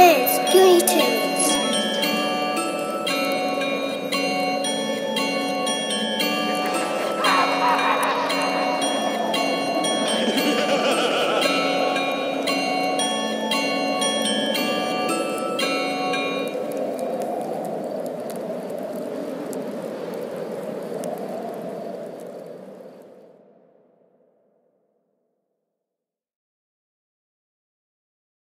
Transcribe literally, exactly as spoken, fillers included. It's Unity.